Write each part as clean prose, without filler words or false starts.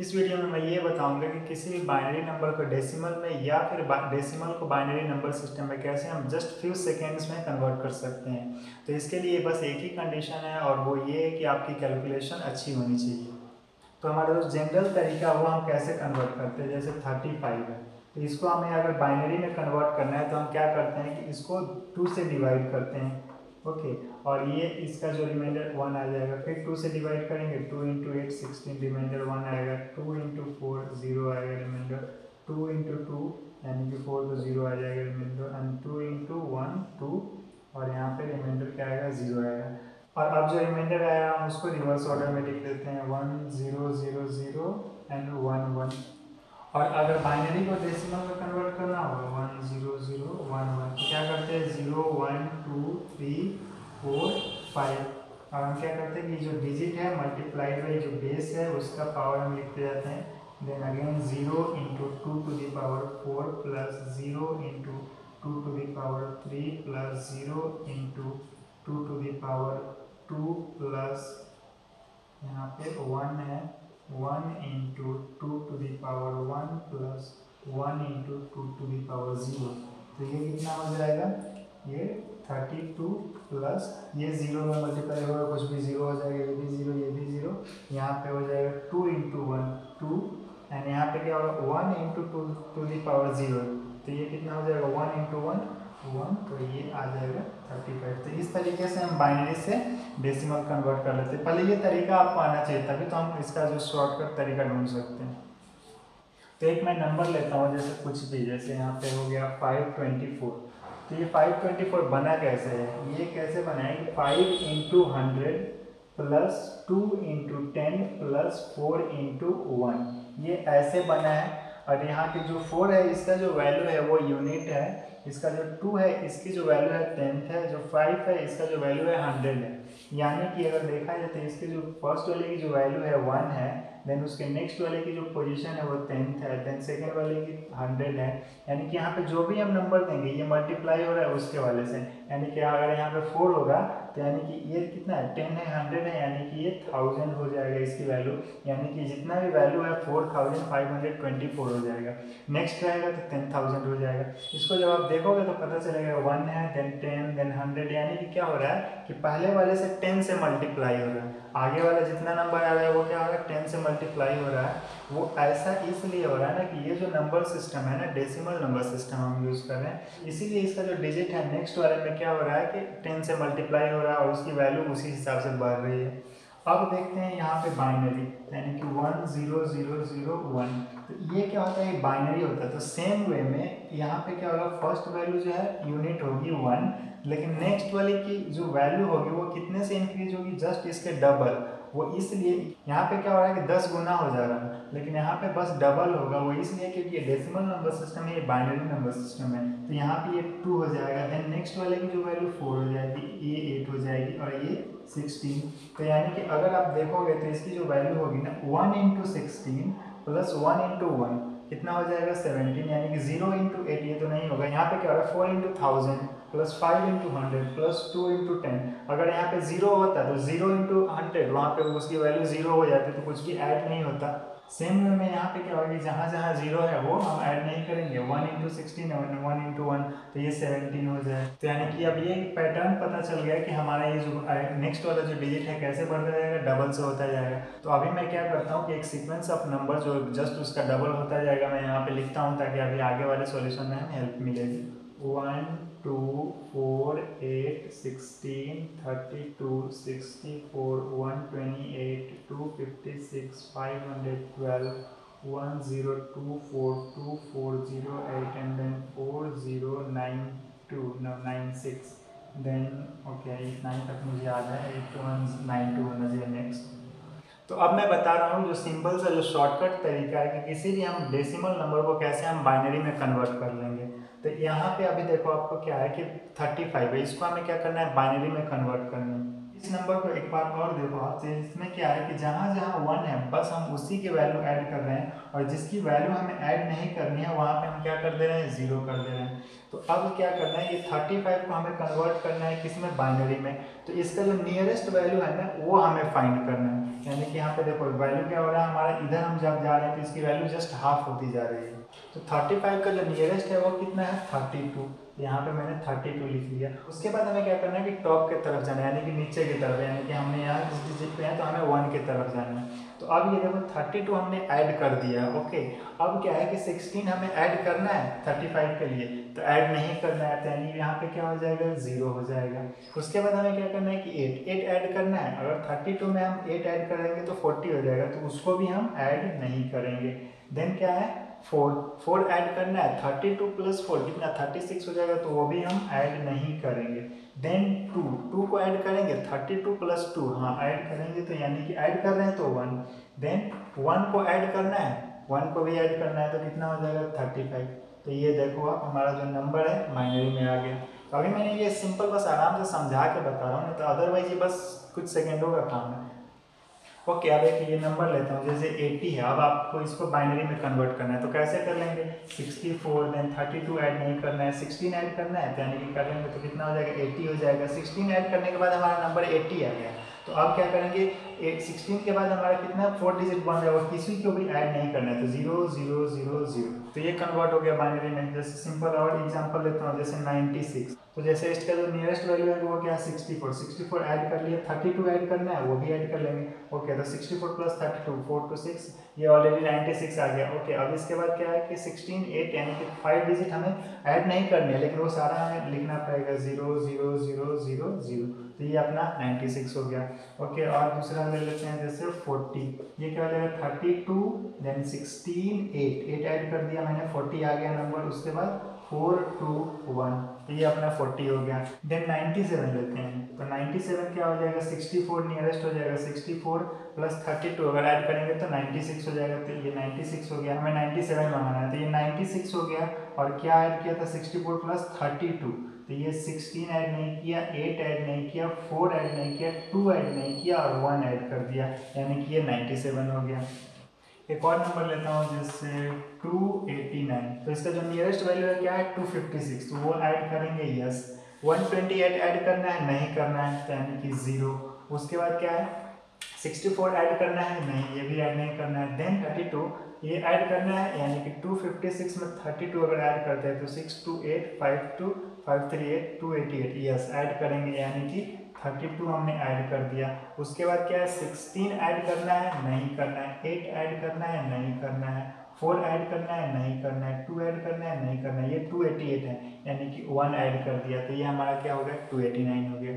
इस वीडियो में मैं ये बताऊंगा कि किसी भी बाइनरी नंबर को डेसिमल में या फिर डेसिमल को बाइनरी नंबर सिस्टम में कैसे हम जस्ट फ्यू सेकेंड्स में कन्वर्ट कर सकते हैं। तो इसके लिए बस एक ही कंडीशन है और वो ये है कि आपकी कैलकुलेशन अच्छी होनी चाहिए। तो हमारा जो जनरल तरीका वो हम कैसे कन्वर्ट करते हैं, जैसे 35 है तो इसको हमें अगर बाइनरी में कन्वर्ट करना है तो हम क्या करते हैं कि इसको 2 से डिवाइड करते हैं, ओके, और ये इसका जो रिमाइंडर 1 आ जाएगा। फिर 2 से डिवाइड करेंगे, 2 × 8 16, रिमाइंडर 1 आएगा, 2 × 4 0 आएगा रिमाइंडर, 2 × 2 यानी कि 4 तो 0 आ जाएगा रिमाइंडर, एंड 2 × 1 2 और यहाँ पे रिमाइंडर क्या आएगा 0 आएगा। और अब जो रिमाइंडर आया हम उसको रिवर्स ऑर्डर में लिख देते हैं, 1 0 0 0 एंड 1 1। और अगर बाइनरी को डेसिमल में कन्वर्ट करना होगा 1 0 0 1 1 तो क्या करते हैं 0 1 2 3 4 5 और हम क्या करते हैं कि जो डिजिट है मल्टीप्लाइड बाई जो बेस है उसका पावर हम लिखते जाते हैं। Then again 0 × 2 to the power 4 plus 0 × 2 to the power 3 plus 0 × 2 to the power 2 plus यहाँ पे 1 है 1 × 2 to the power 1 plus 1 × 2 to the power 0। तो ये कितना हो जाएगा, ये 32 प्लस ये 0 में मल्टीप्लाई होगा कुछ भी 0 हो जाएगा, ये भी 0 ये भी 0, यहाँ पे हो जाएगा 2 × 1 2 एंड यहाँ पे क्या होगा 1 × 2 टू द पावर 0। तो ये कितना हो जाएगा 1 × 1 1, तो ये आ जाएगा 35। तो इस तरीके से हम बाइनरी से डेसिमल कन्वर्ट कर लेते हैं। पहले ये तरीका आपको आना चाहिए तभी तो हम इसका जो शॉर्टकट तरीका ढूंढ सकते हैं। तो एक मैं नंबर लेता हूँ, जैसे कुछ भी, जैसे यहाँ पे हो गया 524। तो ये 524 बना कैसे है, ये कैसे बनाएंगे 5 × 100 प्लस 2 × 10 प्लस 4 × 1, ये ऐसे बना है। और यहाँ के जो 4 है इसका जो वैल्यू है वो यूनिट है, इसका जो 2 है इसकी जो वैल्यू है 10th है, जो 5 है इसका जो वैल्यू है 100 है। यानी कि अगर देखा जाए तो इसके जो फर्स्ट वाले की जो वैल्यू है 1 है, देन उसके नेक्स्ट वाले की जो पोजीशन है वो 10th है, देन सेकेंड वाले की 100 है। यानी कि यहाँ पे जो भी हम नंबर देंगे ये मल्टीप्लाई हो रहा है उसके वाले से। यानी कि अगर यहाँ पे 4 होगा तो यानी कि ये कितना है 10 है 100 है यानी कि ये 1000 हो जाएगा इसकी वैल्यू, यानी कि जितना भी वैल्यू है 4524 हो जाएगा। नेक्स्ट रहेगा तो 10000 हो जाएगा। इसको जब आप देखोगे तो पता चलेगा 1 है देन 10 देन 100, यानी कि क्या हो रहा है कि पहले वाले से 10 से मल्टीप्लाई हो रहा है, आगे वाला जितना नंबर आ रहा है वो क्या हो रहा है 10 से मल्टीप्लाई हो रहा है। वो ऐसा इसलिए हो रहा है ना कि ये जो नंबर सिस्टम है ना डेसिमल नंबर सिस्टम हम यूज़ कर रहे हैं, इसीलिए इसका जो डिजिट है नेक्स्ट वाले में क्या हो रहा है कि 10 से मल्टीप्लाई हो रहा है और उसकी वैल्यू उसी हिसाब से बढ़ रही है। अब देखते हैं यहाँ पे बाइनरी, यानी कि 1 0 0 0 1, तो ये क्या होता है, ये बाइनरी होता है। तो सेम वे में यहाँ पे क्या होगा, फर्स्ट वैल्यू जो है यूनिट होगी 1, लेकिन नेक्स्ट वाले की जो वैल्यू होगी वो कितने से इंक्रीज होगी, जस्ट इसके डबल। वो इसलिए यहाँ पे क्या हो रहा है कि 10 गुना हो जा रहा है, लेकिन यहाँ पे बस डबल होगा। वो इसलिए क्योंकि ये डेसिमल नंबर सिस्टम है, ये बाइनरी नंबर सिस्टम है। तो यहाँ पे ये 2 हो जाएगा, देन नेक्स्ट वाले की जो वैल्यू 4 हो जाएगी, ये 8 हो जाएगी और ये 16। तो यानी कि अगर आप देखोगे तो इसकी जो वैल्यू होगी ना 1 × 16 प्लस 1 × 1 कितना हो जाएगा 17, यानी कि 0 × 8 ये तो नहीं होगा। यहाँ पे क्या हो रहा है 4 × 1000 प्लस 5 × 100 प्लस 2 × 10। अगर यहाँ पे 0 होता तो 0 × 100 वहाँ पे उसकी वैल्यू 0 हो जाती, तो कुछ भी ऐड नहीं होता। सेम वे में यहाँ पे क्या होगा कि जहाँ जहाँ 0 है वो हम ऐड नहीं करेंगे, 1 × 16 और 1 × 1 तो ये 17 हो जाए। तो यानी कि अब ये पैटर्न पता चल गया कि हमारा ये जो नेक्स्ट वाला जो डिजिट है कैसे बढ़ता जाएगा, डबल से होता जाएगा। तो अभी मैं क्या करता हूँ कि एक सीक्वेंस ऑफ नंबर जो जस्ट उसका डबल होता जाएगा मैं यहाँ पर लिखता हूँ, ताकि अभी आगे वाले सोल्यूशन में हमें हेल्प मिलेगी। 1 2 4 8 16 32 64 128 256 512 102 42 408 and then 4092 96। देन ओके 9 तक मुझे याद है, 8 1 9 2 होना चाहिए नेक्स्ट। तो अब मैं बता रहा हूँ जो सिंपल सा जो शॉर्टकट तरीका है कि किसी भी हम डेसिमल नंबर को कैसे हम बाइनरी में कन्वर्ट कर लेंगे। तो यहाँ पे अभी देखो आपको क्या है कि 35 है, इसको हमें क्या करना है बाइनरी में कन्वर्ट करना है। इस नंबर को एक बार और देखो आप, इसमें क्या है कि जहाँ जहाँ 1 है बस हम उसी की वैल्यू ऐड कर रहे हैं, और जिसकी वैल्यू हमें ऐड नहीं करनी है वहाँ पर हम क्या कर दे रहे हैं 0 कर दे रहे हैं। तो अब क्या करना है, ये 35 को हमें कन्वर्ट करना है किस में, बाइनरी में। तो इसका जो नियरेस्ट वैल्यू है ना वो हमें फाइंड करना है। यानी कि यहाँ पे देखो वैल्यू क्या हो रहा है हमारा, इधर हम जब जा रहे हैं तो इसकी वैल्यू जस्ट हाफ होती जा रही है। तो 35 का जो नियरेस्ट है वो कितना है 32, यहाँ पे मैंने 32 लिख लिया। उसके बाद हमें क्या करना है कि टॉप के तरफ जाना है यानी कि नीचे की तरफ, यानी कि हमने यहाँ जिस डिजिट पे है तो हमें 1 के तरफ जाना है। तो अब ये देखो 32 हमने ऐड कर दिया। ओके, अब क्या है कि 16 हमें ऐड करना है 35 के लिए, तो ऐड नहीं करना है तो यानी यहाँ पे क्या हो जाएगा 0 हो जाएगा। उसके बाद हमें क्या करना है कि 8 ऐड करना है। अगर 32 में हम 8 ऐड करेंगे तो 40 हो जाएगा, तो उसको भी हम ऐड नहीं करेंगे। देन क्या है 4 ऐड करना है, 32 + 4 कितना 36 हो जाएगा, तो वो भी हम ऐड नहीं करेंगे। देन 2 को ऐड करेंगे, 32 + 2 हाँ ऐड करेंगे तो यानी कि ऐड कर रहे हैं तो 1। देन 1 को ऐड करना है, 1 को भी ऐड करना है तो कितना हो जाएगा 35। तो ये देखो आप हमारा जो नंबर है माइनरी में आ गया। तो अभी मैंने ये सिंपल बस आराम से समझा के बता रहा हूँ, तो अदरवाइज ये बस कुछ सेकेंडों का काम है। ओके, अब एक ये नंबर लेता हूँ जैसे 80 है, अब आपको इसको बाइनरी में कन्वर्ट करना है तो कैसे कर लेंगे 64 देन 32 ऐड नहीं करना है, 16 ऐड करना है तो यानी कि कर लेंगे तो कितना हो जाएगा 80 हो जाएगा। 16 ऐड करने के बाद हमारा नंबर 80 आ गया। तो अब क्या करेंगे 16 के बाद हमारा कितना 4 डिजिट बन जाएगा, किसी को भी ऐड नहीं करना है तो 0000। तो ये कन्वर्ट हो गया बाइनरी में। जैसे सिंपल और एग्जाम्पल लेता हूँ जैसे 96, तो जैसे इसका जो नियरेस्ट वैल्यू है वो क्या है 64 ऐड कर लिए, 32 ऐड करना है वो भी ऐड कर लेंगे। ओके, तो 64 + 32 4 to 6, ये ऑलरेडी 96 आ गया। ओके, अब इसके बाद क्या है कि 16 8 यानी कि 5 डिजिट हमें ऐड नहीं करने है, लेकिन वो सारा हमें लिखना पड़ेगा 000000। तो ये अपना 96 हो गया। ओके, और दूसरा ले लेते हैं जैसे 40, ये क्या हो जाएगा 32 देन 16 8 ऐड कर दिया मैंने 40 आ गया नंबर। उसके बाद 4 2 1, ये अपना 40 हो गया। देन 97 लेते हैं, तो 97 क्या हो जाएगा 64 नियरेस्ट हो जाएगा, 64 + 32 अगर ऐड करेंगे तो 96 हो जाएगा। तो ये 96 हो गया, हमें 97 बनाना है तो ये 96 हो गया। और क्या ऐड किया था 64 + 32, तो ये 16 ऐड नहीं किया, 8 ऐड नहीं किया, 4 ऐड नहीं किया, 2 ऐड नहीं किया और 1 ऐड कर दिया, यानी कि ये 97 हो गया। एक और नंबर लेता हूँ जैसे 289, तो इसका जो नियरेस्ट वैल्यू है क्या है 256, तो वो ऐड करेंगे यस। 128 ऐड करना है नहीं करना है तो यानी कि 0। उसके बाद क्या है 64 ऐड करना है नहीं, ये भी ऐड नहीं करना है। देन 32 ये ऐड करना है यानी कि 256 में 32 अगर ऐड करते हैं तो 628 52 538 288 यस ऐड करेंगे, यानी कि 32 हमने ऐड कर दिया। उसके बाद क्या है 16 ऐड करना है नहीं करना है, 8 ऐड करना है नहीं करना है, 4 ऐड करना है नहीं करना है, 2 ऐड करना है नहीं करना है, ये 288 है यानी कि 1 ऐड कर दिया। तो ये हमारा क्या हो गया 289 हो गया।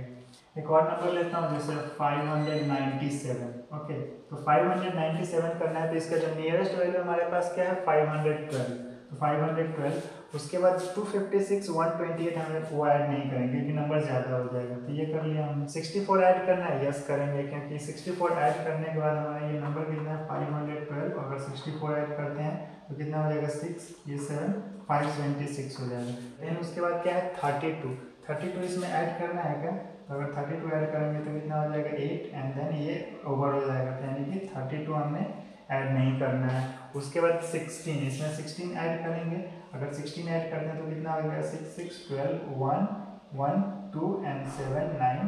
एक और नंबर लेता हूँ जैसे 597। ओके, तो 597 करना है, तो इसका जो नियरेस्ट वैल्यू हमारे पास क्या है 512, तो 512। उसके बाद 256 128 हमें वो ऐड नहीं करेंगे क्योंकि नंबर ज़्यादा हो जाएगा, तो ये कर लिया हमने। 64 ऐड करना है यस करेंगे, क्योंकि 64 ऐड करने के बाद हमारा ये नंबर कितना है 512। अगर 64 ऐड करते हैं तो कितना हो जाएगा 6 ये 7 526 हो जाएगा। देन उसके बाद क्या है 32 इसमें ऐड करना है क्या, तो अगर 32 ऐड करेंगे तो कितना हो जाएगा 8 एंड देन ये ओवर हो जाएगा, यानी कि 32 हमने ऐड नहीं करना है। उसके बाद 16 इसमें 16 ऐड करेंगे, अगर 16 ऐड करते हैं तो कितना हो जाएगा 6 6 12 1 1 2 एंड 7 9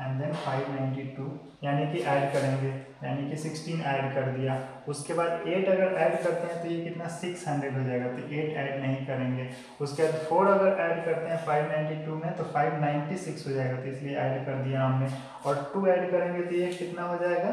एंड देन 592 यानी कि ऐड करेंगे, यानी कि 16 ऐड कर दिया। उसके बाद 8 अगर ऐड करते हैं तो ये कितना 600 हो जाएगा, तो 8 ऐड नहीं करेंगे। उसके बाद 4 अगर ऐड करते हैं 592 में तो 596 हो जाएगा, तो इसलिए ऐड कर दिया हमने। और 2 ऐड करेंगे तो ये कितना हो जाएगा,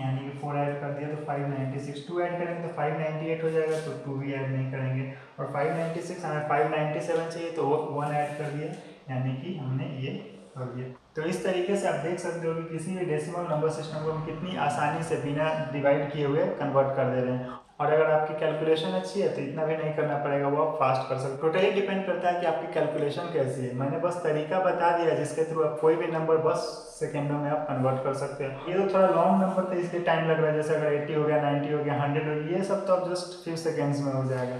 यानी कि 4 ऐड कर दिया तो 596, 2 ऐड करेंगे तो 598 हो जाएगा, तो 2 भी ऐड नहीं करेंगे। और 596 हमें 597 चाहिए तो 1 ऐड कर दिया, यानी कि हमने ये कर दिया। तो इस तरीके से आप देख सकते हो कि किसी भी डेसिमल नंबर सिस्टम को हम कितनी आसानी से बिना डिवाइड किए हुए कन्वर्ट कर दे रहे हैं। और अगर आपकी कैलकुलेशन अच्छी है तो इतना भी नहीं करना पड़ेगा, वो आप फास्ट कर सकते हो। टोटली डिपेंड करता है कि आपकी कैलकुलेशन कैसी है। मैंने बस तरीका बता दिया जिसके थ्रू आप कोई भी नंबर बस सेकेंडों में आप कन्वर्ट कर सकते हैं। ये तो थोड़ा लॉन्ग नंबर था, इसलिए टाइम लग रहा है। जैसे अगर 80 हो गया, 90 हो गया, 100 हो गया, ये सब तो आप जस्ट फ्यू सेकेंड्स में हो जाएगा।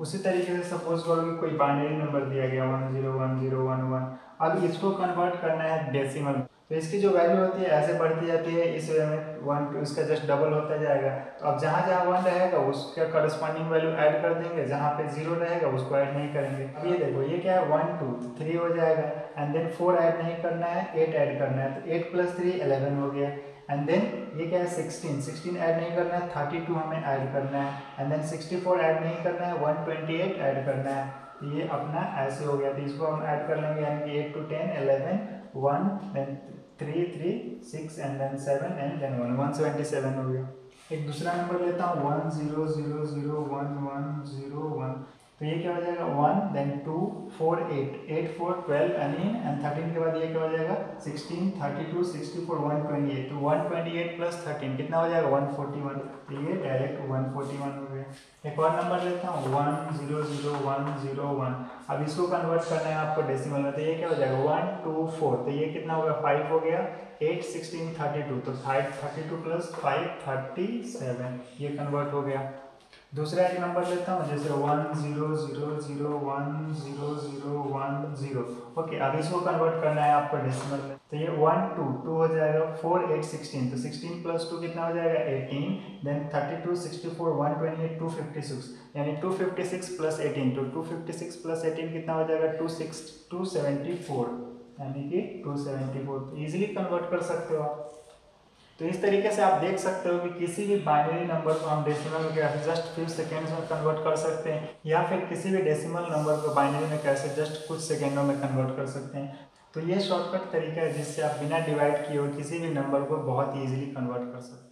उसी तरीके से सपोज करो कि कोई बाइनरी नंबर दिया गया 101011, अब इसको कन्वर्ट करना है डेसिमल, तो इसकी जो वैल्यू होती है ऐसे बढ़ती जाती है, इस वे में 1 2 इसका जस्ट डबल होता जाएगा। तो अब जहाँ जहाँ 1 रहेगा उसका करस्पॉन्डिंग वैल्यू ऐड कर देंगे, जहाँ पे 0 रहेगा उसको ऐड नहीं करेंगे। अब ये देखो ये क्या है 1 2 3 हो जाएगा एंड देन 4 ऐड नहीं करना है, 8 ऐड करना है, तो 8 + 3 11 हो गया एंड देन ये क्या है 16 ऐड नहीं करना है, 32 हमें ऐड करना है, एंड देन 64 ऐड नहीं करना है, 128 ऐड करना है। तो ये अपना ऐसे हो गया, तो इसको हम ऐड कर लेंगे यानी कि 8 to 10 11 1 then 3 3 6 and then 7 and then 1 177 हो गया। एक दूसरा नंबर लेता हूँ 10 0 0 1 1 0 1। तो ये क्या हो जाएगा 1 देन 2 4 8 8 4 12 एंड 13 के बाद ये क्या हो जाएगा 16 32 64 128। तो 128 प्लस 13 कितना हो जाएगा 141। तो ये डायरेक्ट 141 हो गया। एक और नंबर लेता हूँ 10 0 1 0 1। अब इसको कन्वर्ट करना है आपको डेसिमल में, तो ये क्या हो जाएगा 124। तो ये कितना होगा 5 हो गया, 8 16 32। तो 5 32 प्लस 5 37, ये कन्वर्ट हो गया। दूसरा एक नंबर लेता हूँ जैसे 10 0 0 1 0 0 1 0। ओके, अब इसको कन्वर्ट करना है आपको डेसिमल में, तो ये 1 2 2 हो जाएगा, 4 8 16। तो 16 प्लस 2 कितना हो जाएगा 18, देन 32 64 128 256 यानी 256 प्लस 18। तो 256 प्लस 18 कितना हो जाएगा 274 यानी कि 274। ईजिली कन्वर्ट कर सकते हो आप। तो इस तरीके से आप देख सकते हो कि किसी भी बाइनरी नंबर को हम डेसिमल में कैसे जस्ट फ्यू सेकेंड्स में कन्वर्ट कर सकते हैं, या फिर किसी भी डेसिमल नंबर को बाइनरी में कैसे जस्ट कुछ सेकेंडों में कन्वर्ट कर सकते हैं। तो ये शॉर्टकट तरीका है जिससे आप बिना डिवाइड किए हुए किसी भी नंबर को बहुत ईजिली कन्वर्ट कर सकते हैं।